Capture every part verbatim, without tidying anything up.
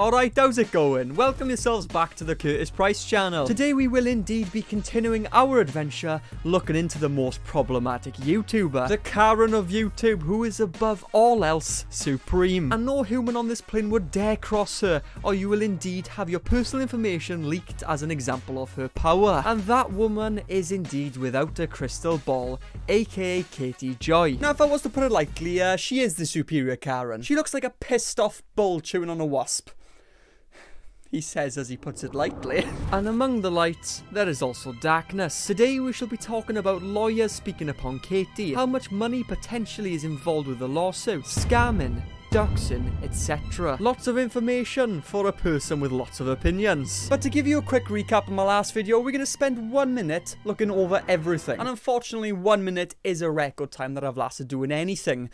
Alright, how's it going? Welcome yourselves back to the Curtis Price channel. Today we will indeed be continuing our adventure looking into the most problematic YouTuber, the Karen of YouTube, who is above all else supreme. And no human on this plane would dare cross her, or you will indeed have your personal information leaked as an example of her power. And that woman is indeed Without a Crystal Ball, aka Katie Joy. Now, if I was to put it lightly, uh, she is the superior Karen. She looks like a pissed off bull chewing on a wasp. He says as he puts it lightly. And among the lights, there is also darkness. Today we shall be talking about lawyers speaking upon Katie, how much money potentially is involved with the lawsuit, scamming, doxing, et cetera. Lots of information for a person with lots of opinions. But to give you a quick recap of my last video, we're going to spend one minute looking over everything. And unfortunately, one minute is a record time that I've lasted doing anything.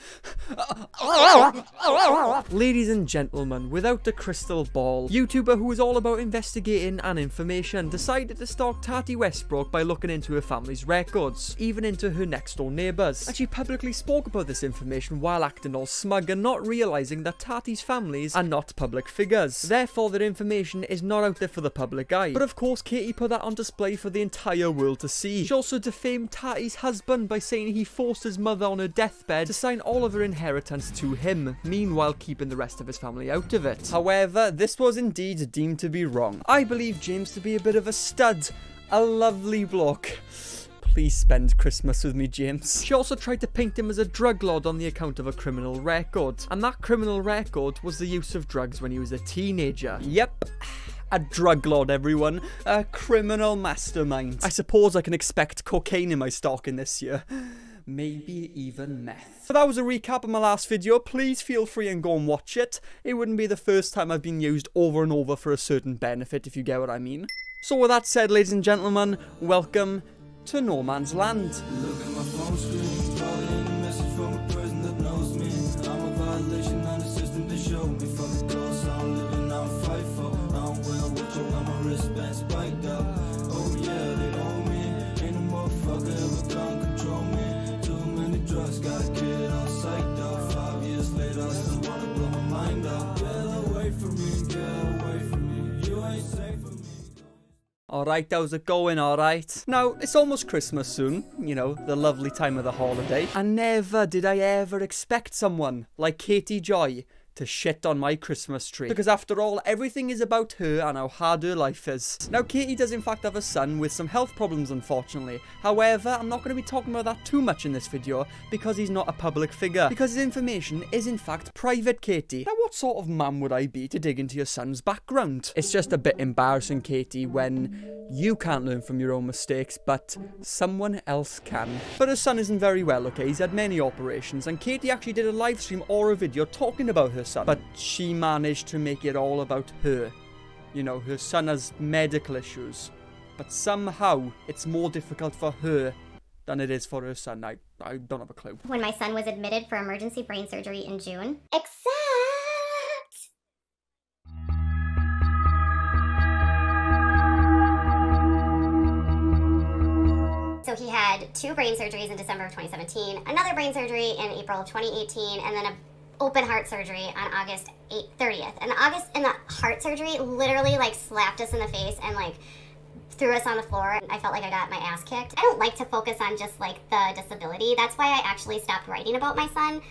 Ladies and gentlemen, Without a Crystal Ball, YouTuber who is all about investigating and information, decided to stalk Tati Westbrook by looking into her family's records, even into her next door neighbours. And she publicly spoke about this information while acting all smug and not real. Realising that Tati's families are not public figures. Therefore, their information is not out there for the public eye. But of course, Katie put that on display for the entire world to see. She also defamed Tati's husband by saying he forced his mother on her deathbed to sign all of her inheritance to him, meanwhile keeping the rest of his family out of it. However, this was indeed deemed to be wrong. I believe James to be a bit of a stud, a lovely bloke. Please spend Christmas with me, James. She also tried to paint him as a drug lord on the account of a criminal record. And that criminal record was the use of drugs when he was a teenager. Yep. A drug lord, everyone. A criminal mastermind. I suppose I can expect cocaine in my stocking this year. Maybe even meth. So that was a recap of my last video. Please feel free and go and watch it. It wouldn't be the first time I've been used over and over for a certain benefit, if you get what I mean. So with that said, ladies and gentlemen, welcome to no man's land. Look at my phone screen, probably in a message from a person that knows me. I'm a violation on the system to show me. From the girls I'm living, I'm fightful. I'm well with you, I'm a wristband spiked up. Oh yeah, they owe me. Ain't a motherfucker ever gonna control me. Too many drugs, got a kid all psyched up. Five years later, I still wanna blow my mind up. Get away from me, get away from me. You ain't safe for me. Alright, how's it going, alright? Now, it's almost Christmas soon, you know, the lovely time of the holiday. And never did I ever expect someone like Katie Joy to shit on my Christmas tree. Because after all, everything is about her and how hard her life is. Now, Katie does in fact have a son with some health problems, unfortunately. However, I'm not going to be talking about that too much in this video because he's not a public figure. Because his information is in fact private, Katie. Now, what sort of man would I be to dig into your son's background? It's just a bit embarrassing, Katie, when you can't learn from your own mistakes, but someone else can. But her son isn't very well, okay? He's had many operations, and Katie actually did a live stream or a video talking about her son, but she managed to make it all about her. You know, her son has medical issues, but somehow it's more difficult for her than it is for her son. I, I don't have a clue. When my son was admitted for emergency brain surgery in June, except so he had two brain surgeries in December of twenty seventeen, another brain surgery in April of twenty eighteen, and then a open heart surgery on August thirtieth. And August and the heart surgery literally like slapped us in the face and like threw us on the floor. I felt like I got my ass kicked. I don't like to focus on just like the disability. That's why I actually stopped writing about my son.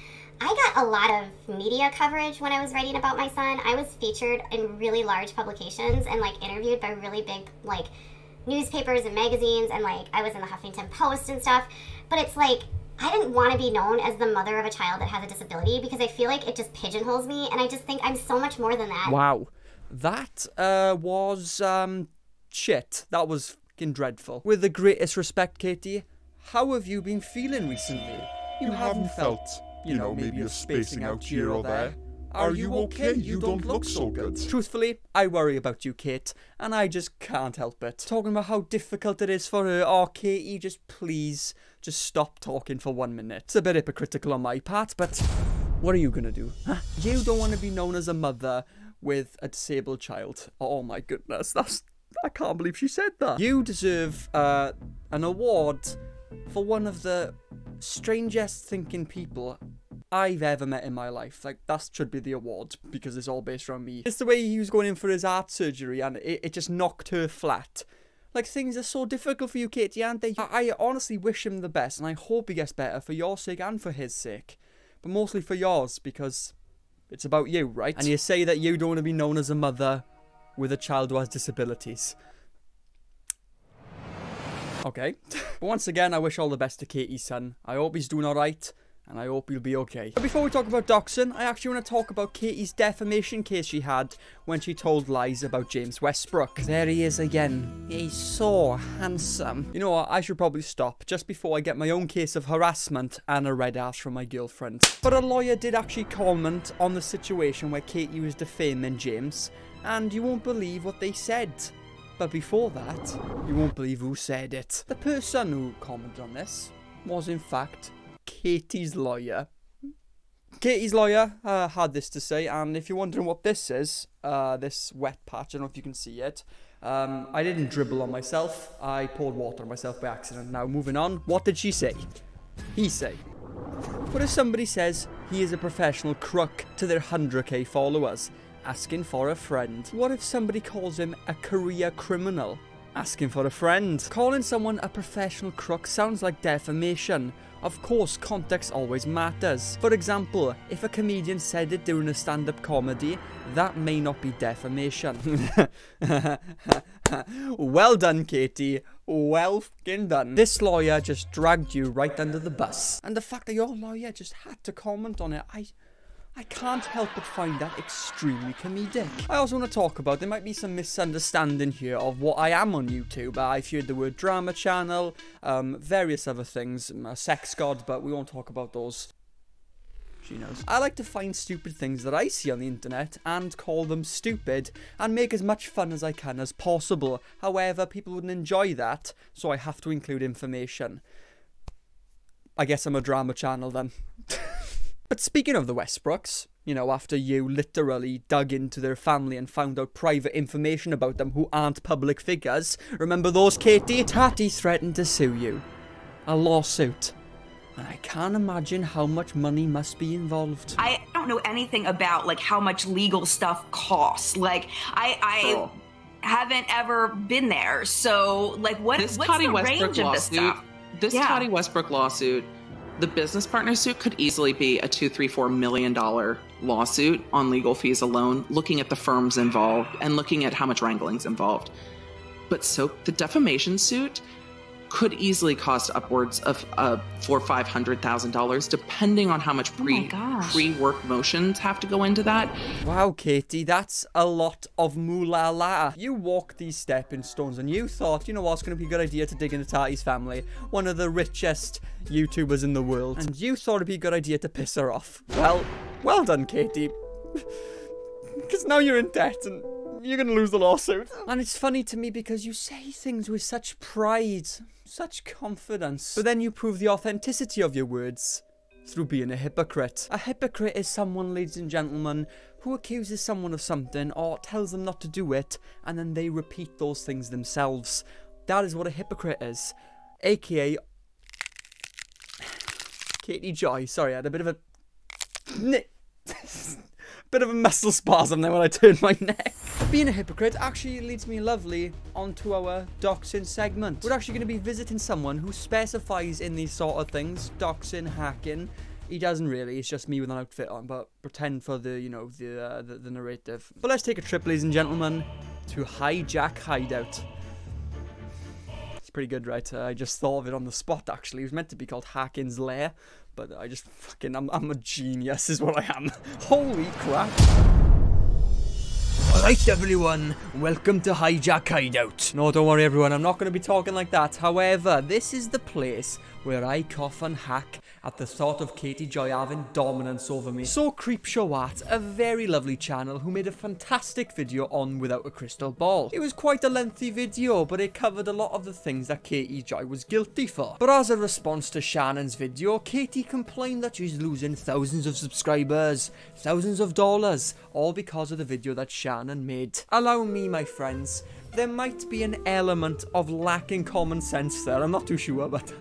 I got a lot of media coverage when I was writing about my son. I was featured in really large publications and like interviewed by really big like newspapers and magazines, and like I was in the Huffington Post and stuff. But it's like, I didn't want to be known as the mother of a child that has a disability because I feel like it just pigeonholes me, and I just think I'm so much more than that. Wow. That uh, was um, shit. That was fucking dreadful. With the greatest respect, Katie, how have you been feeling recently? You, you haven't felt, you, you know, know, maybe you're spacing out here or there. there. Are, Are you okay? okay? You, you don't, don't look so good. Truthfully, I worry about you, Kate, and I just can't help it. Talking about how difficult it is for her. Oh, Katie, just please, just stop talking for one minute. It's a bit hypocritical on my part, but what are you gonna do? Huh? You don't want to be known as a mother with a disabled child. Oh my goodness, that's... I can't believe she said that. You deserve uh, an award for one of the strangest thinking people I've ever met in my life. Like, that should be the award, because it's all based around me. It's the way he was going in for his heart surgery, and it, it just knocked her flat. Like, things are so difficult for you, Katie, aren't they? I, I honestly wish him the best, and I hope he gets better for your sake and for his sake. But mostly for yours, because it's about you, right? And you say that you don't want to be known as a mother with a child who has disabilities. Okay. But once again, I wish all the best to Katie's son. I hope he's doing alright, and I hope he'll be okay. But before we talk about Doxon, I actually want to talk about Katie's defamation case she had when she told lies about James Westbrook. There he is again. He's so handsome. You know what, I should probably stop just before I get my own case of harassment and a red ass from my girlfriend. But a lawyer did actually comment on the situation where Katie was defaming James, and you won't believe what they said. But before that, you won't believe who said it. The person who commented on this was, in fact, Katie's lawyer. Katie's lawyer uh, had this to say, and if you're wondering what this is, uh, this wet patch, I don't know if you can see it. Um, I didn't dribble on myself. I poured water on myself by accident. Now, moving on. What did she say? He say. What if somebody says he is a professional crook to their one hundred K followers, asking for a friend? What if somebody calls him a career criminal, asking for a friend? Calling someone a professional crook sounds like defamation. Of course, context always matters. For example, if a comedian said it during a stand-up comedy, that may not be defamation. Well done, Katie. Well fucking done. This lawyer just dragged you right under the bus. And the fact that your lawyer just had to comment on it, I... I can't help but find that extremely comedic. I also want to talk about, there might be some misunderstanding here of what I am on YouTube. I've heard the word drama channel, um, various other things, a sex god, but we won't talk about those. She knows. I like to find stupid things that I see on the internet and call them stupid and make as much fun as I can as possible. However, people wouldn't enjoy that, so I have to include information. I guess I'm a drama channel then. But speaking of the Westbrooks, you know, after you literally dug into their family and found out private information about them who aren't public figures, remember those, Katie? Tati threatened to sue you. A lawsuit. And I can't imagine how much money must be involved. I don't know anything about, like, how much legal stuff costs. Like, I... I... Girl. haven't ever been there, so, like, what, what's Tati the Westbrook range lawsuit, of this stuff? This yeah. Tati Westbrook lawsuit... The business partner suit could easily be a two, three, four million dollar lawsuit on legal fees alone, looking at the firms involved and looking at how much wrangling's involved. But so the defamation suit could easily cost upwards of uh, four, five hundred thousand dollars, depending on how much pre oh pre-work motions have to go into that. Wow, Katie, that's a lot of moolah. You walked these stepping stones, and you thought, you know what, it's going to be a good idea to dig into Tati's family, one of the richest YouTubers in the world, and you thought it'd be a good idea to piss her off. Well, well done, Katie, because now you're in debt and you're going to lose the lawsuit. And it's funny to me because you say things with such pride, such confidence, but then you prove the authenticity of your words through being a hypocrite. A hypocrite is someone, ladies and gentlemen, who accuses someone of something or tells them not to do it, and then they repeat those things themselves. That is what a hypocrite is, aka Katie Joy. Sorry, I had a bit of a bit of a muscle spasm there when I turned my neck. Being a hypocrite actually leads me lovely onto our doxing segment. We're actually going to be visiting someone who specifies in these sort of things, doxing, hacking. He doesn't really, it's just me with an outfit on, but pretend for the, you know, the, uh, the, the narrative. But let's take a trip, ladies and gentlemen, to Hijack Hideout. It's pretty good, right? Uh, I just thought of it on the spot, actually. It was meant to be called Hackin's Lair, but I just fucking, I'm, I'm a genius is what I am. Holy crap. Alright everyone, welcome to Hijack Hideout. No, don't worry everyone, I'm not going to be talking like that. However, this is the place where I cough and hack at the thought of Katie Joy having dominance over me. So CreepshowArt, a very lovely channel who made a fantastic video on Without a Crystal Ball. It was quite a lengthy video, but it covered a lot of the things that Katie Joy was guilty for. But as a response to Shannon's video, Katie complained that she's losing thousands of subscribers, thousands of dollars, all because of the video that Shannon and made. Allow me, my friends, there might be an element of lacking common sense there, I'm not too sure, but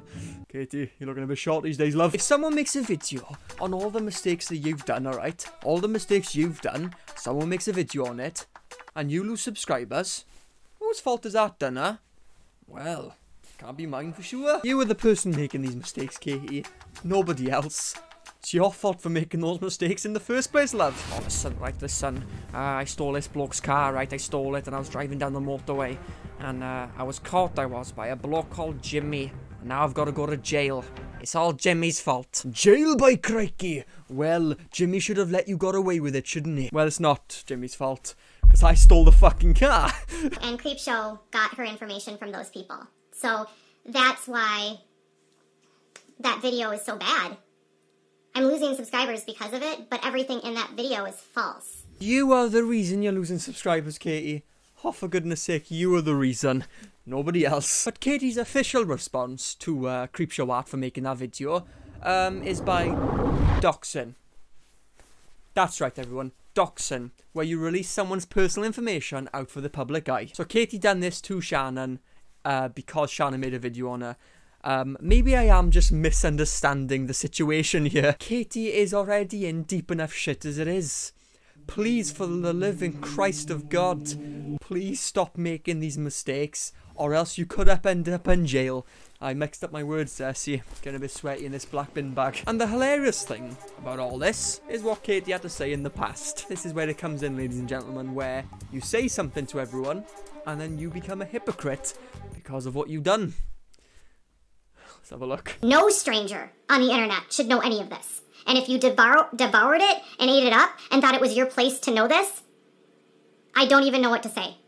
Katie, you're looking a bit short these days, love. If someone makes a video on all the mistakes that you've done, alright? All the mistakes you've done, someone makes a video on it, and you lose subscribers. Whose fault is that, Dunner? Well, can't be mine for sure. You were the person making these mistakes, Katie. Nobody else. It's your fault for making those mistakes in the first place, love. Oh, listen, right, listen. Uh, I stole this bloke's car, right? I stole it, and I was driving down the motorway. And uh, I was caught, I was, by a bloke called Jimmy. And now I've got to go to jail. It's all Jimmy's fault. Jail, by crikey! Well, Jimmy should have let you got away with it, shouldn't he? Well, it's not Jimmy's fault, because I stole the fucking car. And Creepshow got her information from those people. So that's why that video is so bad. I'm losing subscribers because of it, but everything in that video is false. You are the reason you're losing subscribers, Katie. Oh, for goodness sake, you are the reason. Nobody else. But Katie's official response to uh, CreepshowArt for making that video um, is by doxing. That's right, everyone. Doxing, where you release someone's personal information out for the public eye. So Katie done this to Shannon uh, because Shannon made a video on her. Um, maybe I am just misunderstanding the situation here. Katie is already in deep enough shit as it is. Please, for the living Christ of God, please stop making these mistakes, or else you could up end up in jail. I mixed up my words there, see, getting a bit sweaty in this black bin bag. And the hilarious thing about all this is what Katie had to say in the past. This is where it comes in, ladies and gentlemen, where you say something to everyone, and then you become a hypocrite because of what you've done. Let's have a look. No stranger on the internet should know any of this. And if you devour devoured it and ate it up and thought it was your place to know this, I don't even know what to say.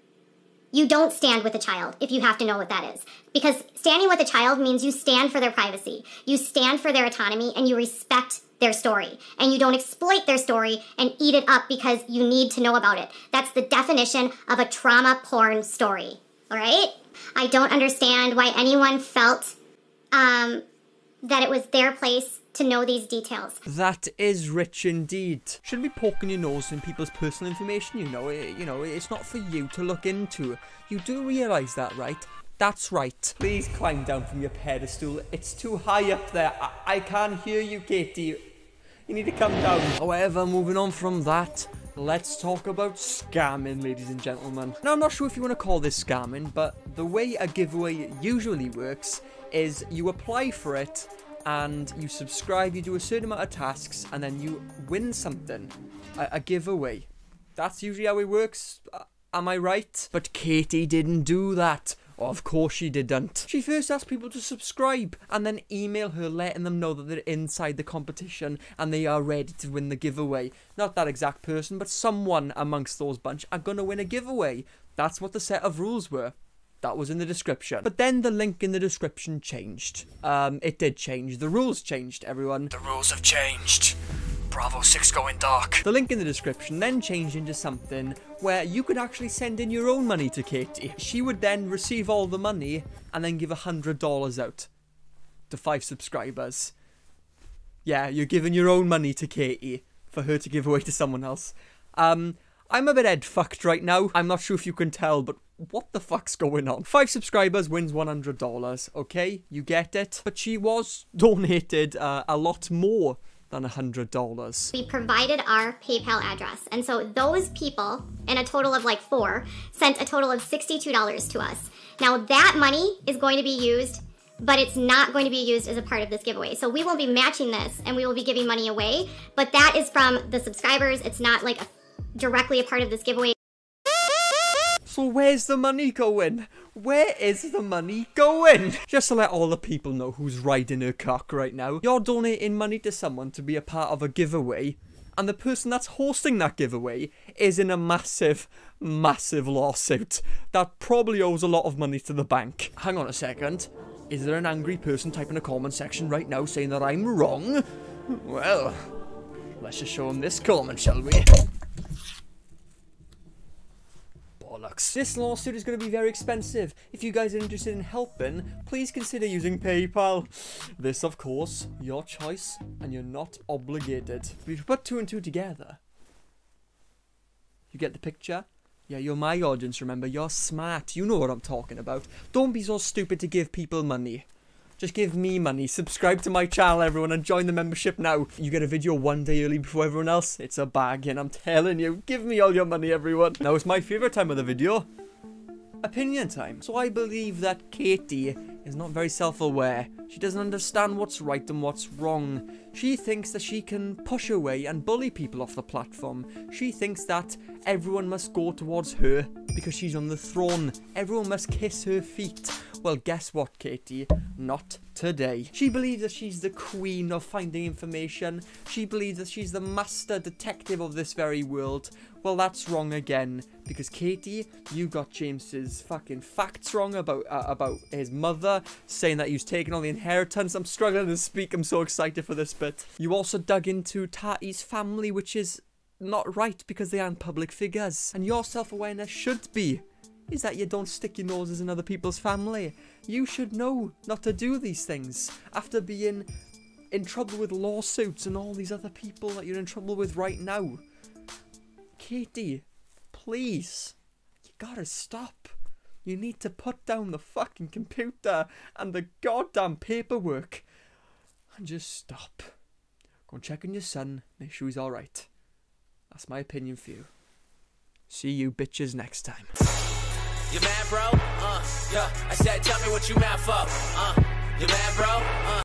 You don't stand with a child if you have to know what that is. Because standing with a child means you stand for their privacy. You stand for their autonomy and you respect their story. And you don't exploit their story and eat it up because you need to know about it. That's the definition of a trauma porn story. All right? I don't understand why anyone felt Um, that it was their place to know these details. That is rich indeed. Shouldn't be poking your nose in people's personal information, you know. It, you know, it's not for you to look into. You do realise that, right? That's right. Please climb down from your pedestal. It's too high up there. I, I can't hear you, Katie. You need to come down. However, moving on from that, let's talk about scamming, ladies and gentlemen. Now, I'm not sure if you want to call this scamming, but the way a giveaway usually works is you apply for it and you subscribe, you do a certain amount of tasks, and then you win something, a, a giveaway. That's usually how it works, uh, am I right? But Katie didn't do that. Of course she didn't. She first asked people to subscribe and then email her letting them know that they're inside the competition and they are ready to win the giveaway. Not that exact person, but someone amongst those bunch are gonna win a giveaway. That's what the set of rules were. That was in the description. But then the link in the description changed. Um, it did change. The rules changed, everyone. The rules have changed. Bravo six going dark. The link in the description then changed into something where you could actually send in your own money to Katie. She would then receive all the money and then give one hundred dollars out to five subscribers. Yeah, you're giving your own money to Katie for her to give away to someone else. Um, I'm a bit head-fucked right now. I'm not sure if you can tell, but what the fuck's going on? Five subscribers wins one hundred dollars, okay? You get it? But she was donated uh, a lot more than one hundred dollars. We provided our PayPal address, and so those people, in a total of like four, sent a total of sixty-two dollars to us. Now that money is going to be used, but it's not going to be used as a part of this giveaway. So we will be matching this, and we will be giving money away, but that is from the subscribers. It's not like a, directly a part of this giveaway. So where's the money going? Where is the money going? Just to let all the people know who's riding her cock right now. You're donating money to someone to be a part of a giveaway, and the person that's hosting that giveaway is in a massive, massive lawsuit that probably owes a lot of money to the bank. Hang on a second. Is there an angry person typing in a comment section right now saying that I'm wrong? Well, let's just show them this comment, shall we? This lawsuit is going to be very expensive. If you guys are interested in helping, please consider using PayPal. This, of course, your choice, and you're not obligated. If you put two and two together, you get the picture? Yeah, you're my audience, remember. You're smart. You know what I'm talking about. Don't be so stupid to give people money. Just give me money, subscribe to my channel, everyone, and join the membership now. You get a video one day early before everyone else. It's a bargain, I'm telling you. Give me all your money, everyone. Now, it's my favorite time of the video. Opinion time. So I believe that Katie is not very self-aware. She doesn't understand what's right and what's wrong. She thinks that she can push away and bully people off the platform. She thinks that everyone must go towards her because she's on the throne. Everyone must kiss her feet. Well, guess what, Katie? Not today. She believes that she's the queen of finding information. She believes that she's the master detective of this very world. Well, that's wrong again. Because, Katie, you got James's fucking facts wrong about uh, about his mother, saying that he's taken all the inheritance. I'm struggling to speak. I'm so excited for this bit. You also dug into Tati's family, which is not right because they aren't public figures. And your self-awareness should be is that you don't stick your noses in other people's family. You should know not to do these things. After being in trouble with lawsuits and all these other people that you're in trouble with right now. Katie, please, you gotta stop. You need to put down the fucking computer and the goddamn paperwork. And just stop. Go and check on your son, make sure he's alright. That's my opinion for you. See you bitches next time. You mad, bro? Uh, yeah. I said, tell me what you mad for. Uh, you mad, bro? Uh.